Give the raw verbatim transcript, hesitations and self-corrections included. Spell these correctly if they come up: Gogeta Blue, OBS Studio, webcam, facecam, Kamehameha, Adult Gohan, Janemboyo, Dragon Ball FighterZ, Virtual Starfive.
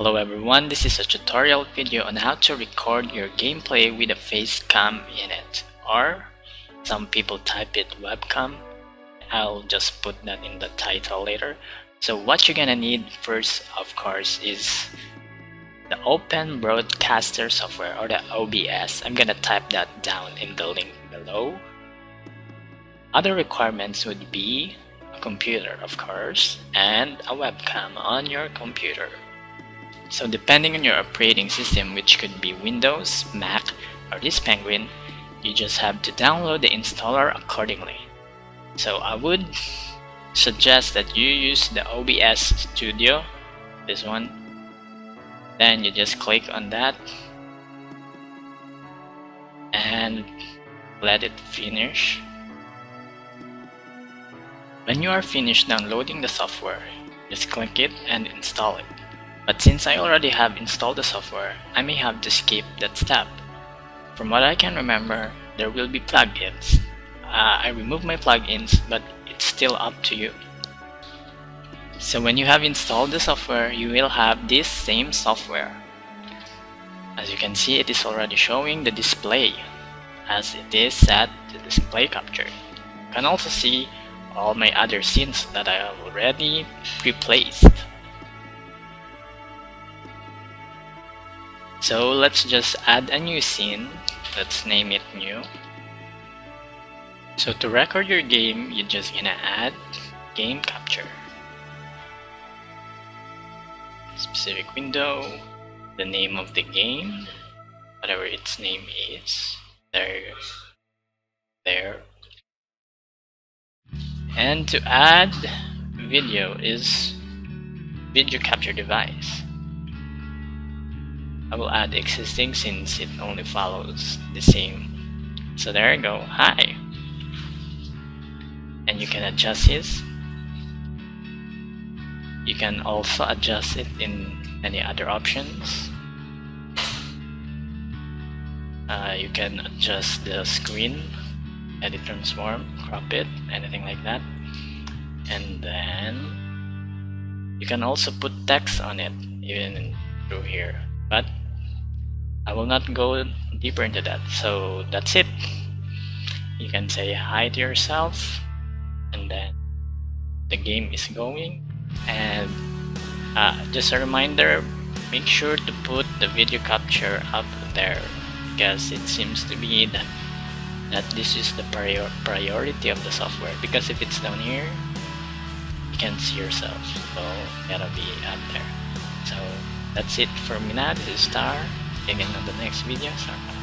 Hello everyone, this is a tutorial video on how to record your gameplay with a face cam in it, or some people type it webcam. I'll just put that in the title later. So what you're gonna need first, of course, is the Open Broadcaster software, or the O B S. I'm gonna type that down in the link below. Other requirements would be a computer, of course, and a webcam on your computer. So depending on your operating system, which could be Windows, Mac, or this Penguin, you just have to download the installer accordingly. So I would suggest that you use the O B S Studio, this one. Then you just click on that and let it finish. When you are finished downloading the software, just click it and install it. But since I already have installed the software, I may have to skip that step. From what I can remember, there will be plugins. Uh, I removed my plugins, but it's still up to you. So when you have installed the software, you will have this same software. As you can see, it is already showing the display, as it is set to display capture. You can also see all my other scenes that I have already pre-placed. So let's just add a new scene. Let's name it new. So to record your game, you're just gonna add game capture. Specific window, the name of the game, whatever its name is. There you go. There. And to add video is video capture device. I will add existing since it only follows the same. So there you go, hi! And you can adjust this. You can also adjust it in any other options. Uh, you can adjust the screen, edit, transform, crop it, anything like that. And then you can also put text on it, even through here. But I will not go deeper into that. So that's it. You can say hi to yourself, and then the game is going. And uh, just a reminder, make sure to put the video capture up there, because it seems to be that, that this is the prior priority of the software, because if it's down here, you can't see yourself, so you gotta be up there. So that's it for me now. This is Star. Again on the next video. Star.